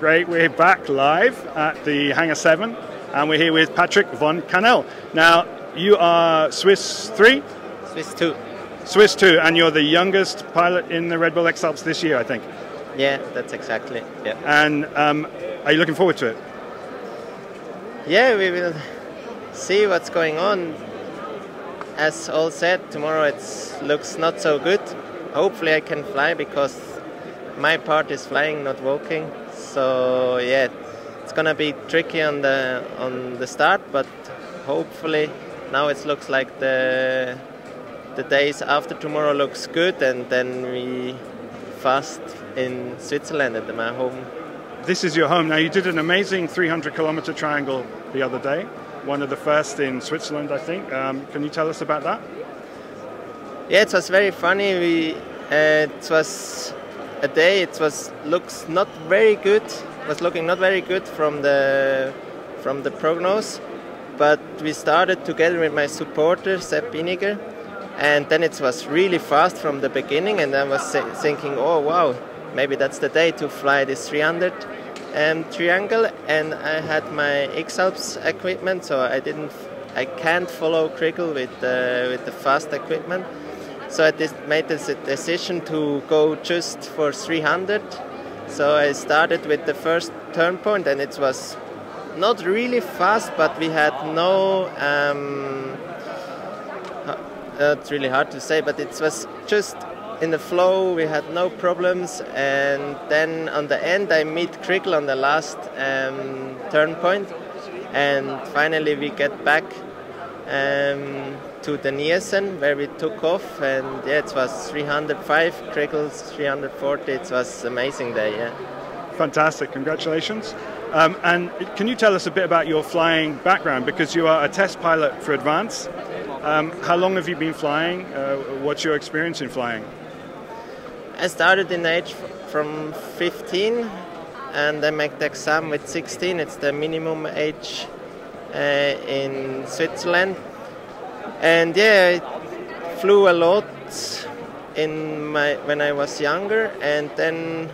Great, we're back live at the Hangar 7 and we're here with Patrick von Känel. Now, you are Swiss 3? Swiss 2. Swiss 2, and you're the youngest pilot in the Red Bull X-Alps this year, I think. Yeah, that's exactly, yeah. And are you looking forward to it? Yeah, we will see what's going on. As all said, tomorrow it looks not so good. Hopefully I can fly, because my part is flying, not walking. So yeah, it's gonna be tricky on the start, but hopefully now it looks like the days after tomorrow looks good, and then we fast in Switzerland at my home. This is your home. Now, you did an amazing 300-kilometer triangle the other day, one of the first in Switzerland, I think. Can you tell us about that? Yeah, it was very funny. It was a day. It was looks not very good. Was looking not very good from the prognose, but we started together with my supporter Sepp Biniger, and then it was really fast from the beginning. And I was thinking, oh wow, maybe that's the day to fly this 300 triangle. And I had my X-Alps equipment, so I can't follow Kriegel with the fast equipment. So I made this decision to go just for 300. So I started with the first turn point, and it was not really fast, but we had no, it's really hard to say, but it was just in the flow, we had no problems. And then on the end I meet Kriegel on the last turn point, and finally we get back to the Niesen, where we took off. And yeah, it was 305, Kriegel's 340. It was amazing day, yeah. Fantastic, congratulations. And can you tell us a bit about your flying background, because you are a test pilot for ADVANCE. How long have you been flying? What's your experience in flying? I started in age from 15, and I make the exam with 16. It's the minimum age in Switzerland. And yeah, I flew a lot when I was younger, and then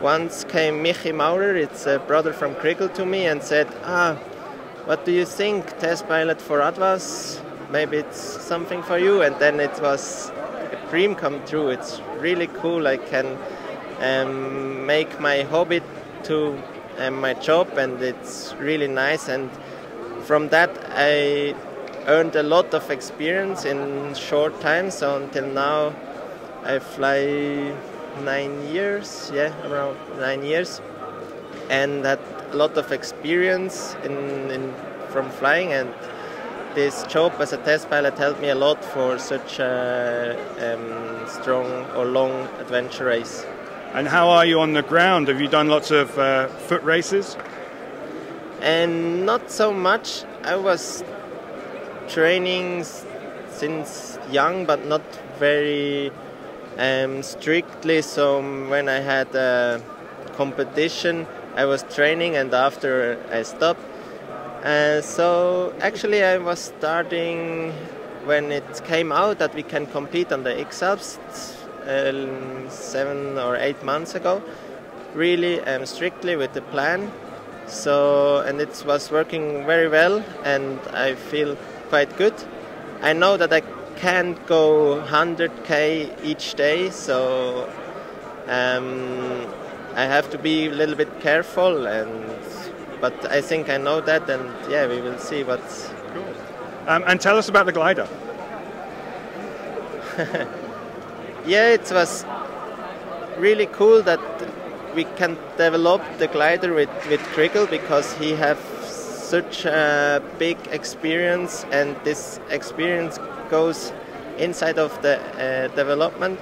once came Michi Maurer, it's a brother from Kriegel, to me and said, ah, what do you think, test pilot for ADVANCE? Maybe it's something for you. And then it was a dream come true. It's really cool. I can make my hobby to my job, and it's really nice. And from that I earned a lot of experience in short time, so until now I fly 9 years, yeah, around 9 years, and had a lot of experience from flying. And this job as a test pilot helped me a lot for such a strong or long adventure race. And how are you on the ground? Have you done lots of foot races? And not so much. I was training since young, but not very strictly. So when I had a competition, I was training, and after I stopped. So actually I was starting when it came out that we can compete on the X-Alps 7 or 8 months ago, really strictly with the plan. So, and it was working very well, and I feel quite good. I know that I can't go 100k each day, so I have to be a little bit careful, but I think I know that, and yeah, we will see what's cool. And tell us about the glider. Yeah, it was really cool that we can develop the glider with Kriegel, because he has such a big experience, and this experience goes inside of the development.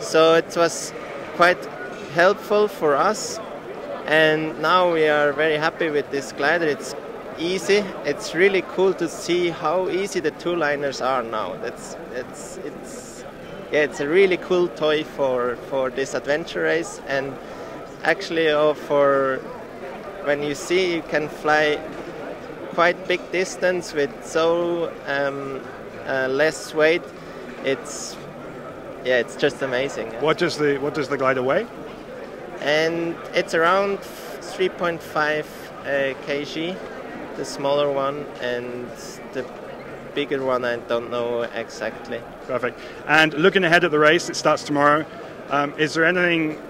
So it was quite helpful for us. And now we are very happy with this glider. It's easy. It's really cool to see how easy the two-liners are now. Yeah, it's a really cool toy for this adventure race. And actually, for when you see, you can fly quite big distance with so less weight. It's just amazing. What does the glider weigh? And it's around 3.5 kg, the smaller one, and the bigger one I don't know exactly. Perfect. And looking ahead at the race, it starts tomorrow. Is there anything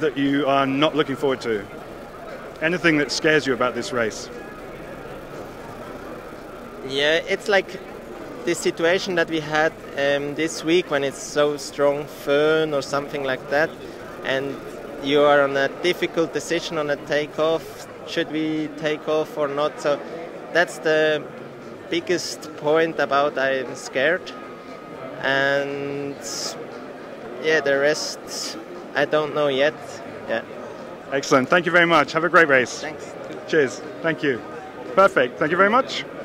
that you are not looking forward to? Anything that scares you about this race? Yeah, it's like this situation that we had this week when it's so strong fern or something like that, and you are on a difficult decision on a takeoff. Should we take off or not? So that's the biggest point about I'm scared. And yeah, the rest I don't know yet. Yeah. Excellent. Thank you very much. Have a great race. Thanks. Cheers. Thank you. Perfect. Thank you very much.